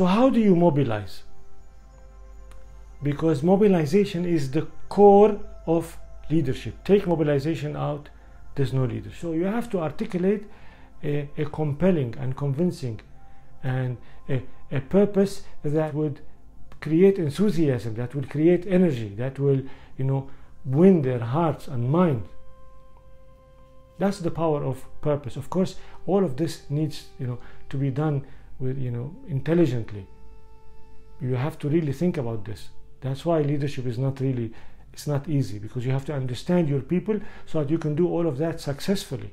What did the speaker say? So how do you mobilize? Because mobilization is the core of leadership. Take mobilization out, there's no leadership. So you have to articulate a compelling and convincing and a purpose that would create enthusiasm, that will create energy, that will, you know, win their hearts and minds. That's the power of purpose. Of course, all of this needs, you know, to be done with, you know, intelligently. You have to really think about this. That's why leadership is not really, it's not easy, because you have to understand your people so that you can do all of that successfully.